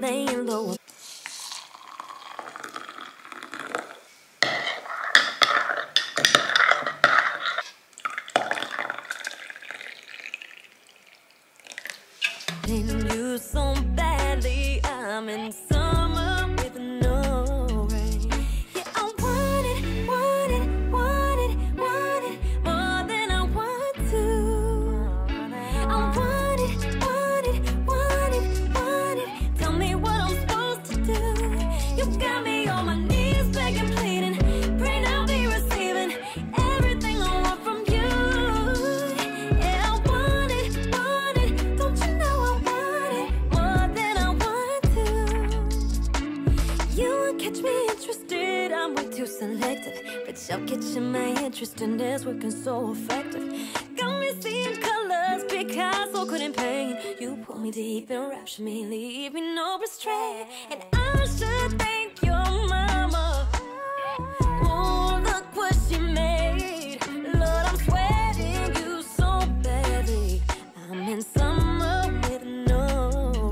laying low. Been used so badly, I'm in summer with no rain. Yeah, I want it more than I want to. I want it, tell me what I'm supposed to do. You got me on my knees begging, pleading, praying I'll be receiving everything I want from you. Yeah, I want it, don't you know? Catch me interested, I'm way too selective, but y'all catching my interest and it's working so effective. Got me seeing colors, Picasso couldn't paint. You pull me deep and rapture me, leave me no restraint. And I should thank your mama, oh look what she made. Lord, I'm sweating you so badly, I'm in summer with no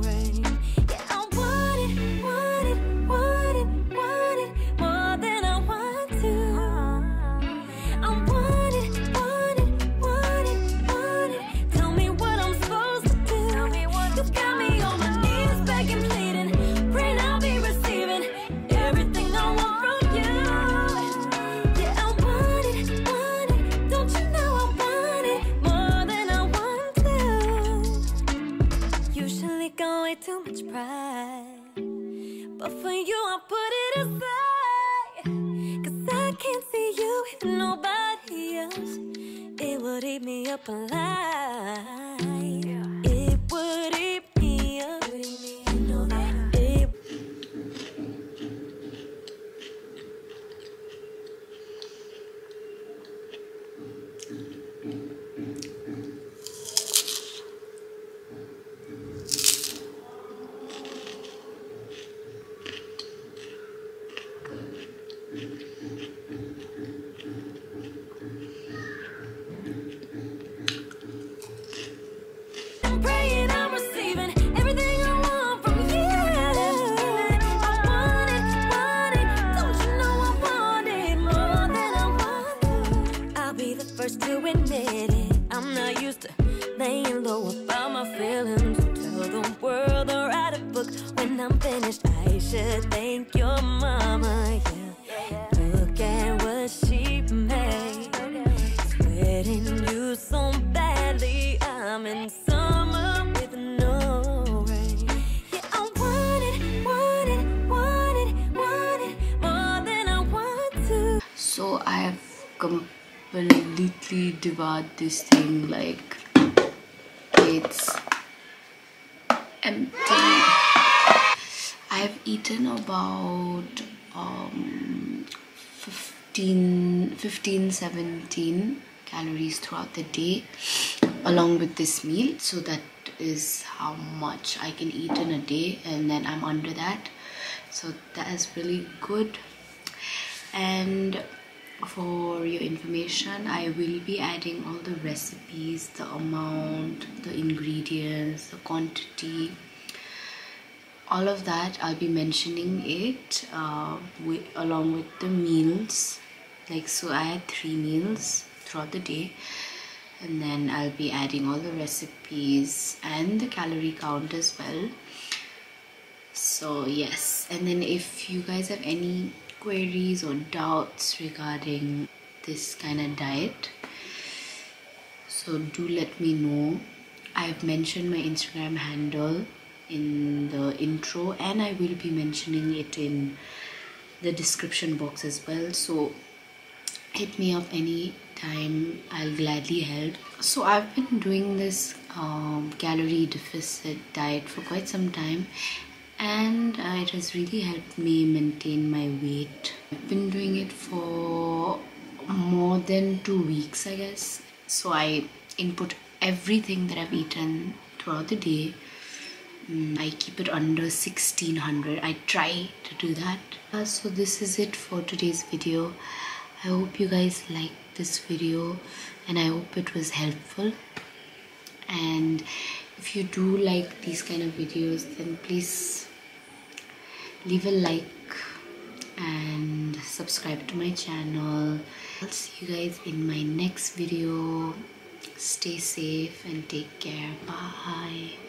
rain. Yeah, I too much pride, but for you I'll put it aside, 'cause I can't see you with nobody else. It would eat me up alive. It would eat me up, you know that. It to admit it, I'm not used to laying low about my feelings. Tell the world or write a book when I'm finished. I should thank your mama, yeah. Look at what she made. Sweating you so badly, I'm in summer with no rain. Yeah, I want it more than I want to. So I have completely devoured this thing, like it's empty. I've eaten about 17 calories throughout the day along with this meal, so that is how much I can eat in a day, and then I'm under that, so that is really good. And for your information, I will be adding all the recipes, the amount, the ingredients, the quantity, all of that. I'll be mentioning it along with the meals. Like, so I had 3 meals throughout the day, and then I'll be adding all the recipes and the calorie count as well. So yes, and then if you guys have any queries or doubts regarding this kind of diet, so do let me know. I've mentioned my Instagram handle in the intro, and I will be mentioning it in the description box as well, so hit me up any time, I'll gladly help. So I've been doing this calorie deficit diet for quite some time, and it has really helped me maintain my weight. I've been doing it for more than 2 weeks, I guess. So I input everything that I've eaten throughout the day. I keep it under 1600. I try to do that. So this is it for today's video. I hope you guys liked this video, and I hope it was helpful. And if you do like these kind of videos, then please leave a like and subscribe to my channel. I'll see you guys in my next video. Stay safe and take care. Bye.